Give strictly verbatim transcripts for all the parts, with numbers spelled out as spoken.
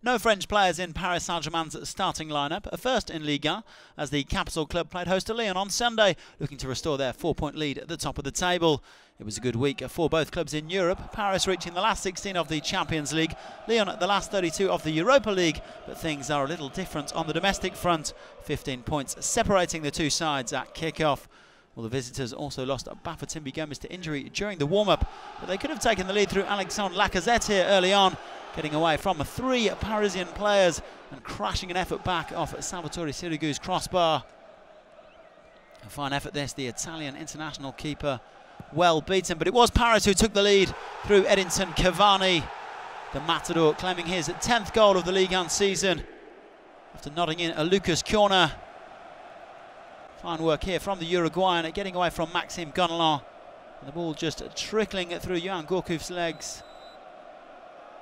No French players in Paris Saint-Germain's starting lineup, a first in Ligue one, as the capital club played host to Lyon on Sunday, looking to restore their four-point lead at the top of the table. It was a good week for both clubs in Europe, Paris reaching the last sixteen of the Champions League, Lyon at the last thirty-two of the Europa League, but things are a little different on the domestic front, fifteen points separating the two sides at kick-off. Well, the visitors also lost Bafétimbi Gomis to injury during the warm-up, but they could have taken the lead through Alexandre Lacazette here early on, getting away from three Parisian players and crashing an effort back off Salvatore Sirigu's crossbar. A fine effort this, the Italian international keeper well beaten, but it was Paris who took the lead through Edinson Cavani, the Matador, claiming his tenth goal of the Ligue one season after nodding in a Lucas corner. Fine work here from the Uruguayan, getting away from Maxime Gonalons, and the ball just trickling it through Yohan Gorkouf's legs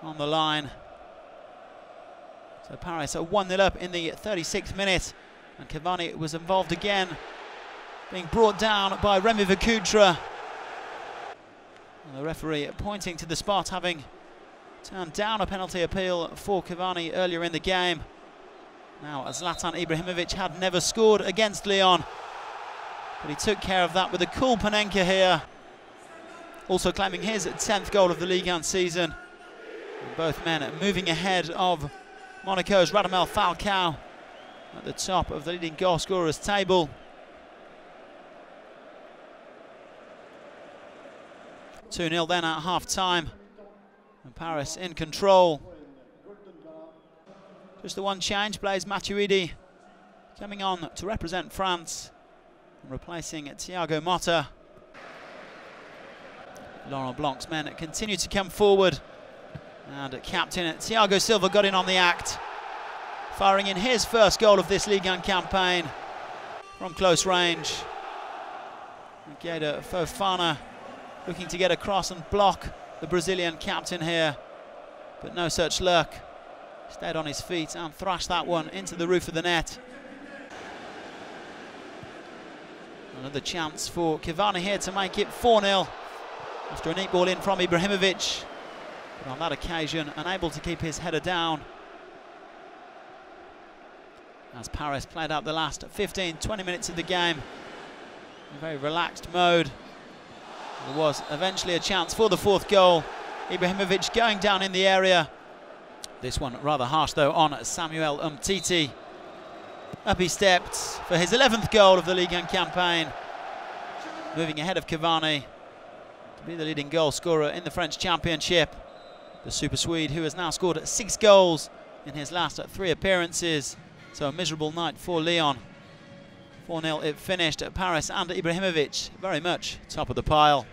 on the line. So Paris are one nil up in the thirty-sixth minute, and Cavani was involved again, being brought down by Remy Vercoutre. The referee pointing to the spot, having turned down a penalty appeal for Cavani earlier in the game. Now Zlatan Ibrahimovic had never scored against Lyon, but he took care of that with a cool Panenka here, also claiming his tenth goal of the Ligue one season. Both men moving ahead of Monaco's Radamel Falcao at the top of the leading goal scorers table. two nil then at half-time, and Paris in control. Just the one change, Blaise Matuidi coming on to represent France, and replacing Thiago Motta. Laurent Blanc's men continue to come forward, and captain Thiago Silva got in on the act, firing in his first goal of this Ligue one campaign from close range. Gueïda Fofana looking to get across and block the Brazilian captain here, but no such luck. Stayed on his feet and thrashed that one into the roof of the net. Another chance for Cavani here to make it four nil after a neat ball in from Ibrahimovic. But on that occasion, unable to keep his header down. As Paris played out the last fifteen, twenty minutes of the game in a very relaxed mode. There was eventually a chance for the fourth goal. Ibrahimovic going down in the area. This one rather harsh though on Samuel Umtiti. Up he stepped for his eleventh goal of the Ligue one campaign, moving ahead of Cavani to be the leading goal scorer in the French Championship. The Super Swede, who has now scored six goals in his last three appearances. So a miserable night for Lyon. four nil it finished at Paris and Ibrahimovic very much top of the pile.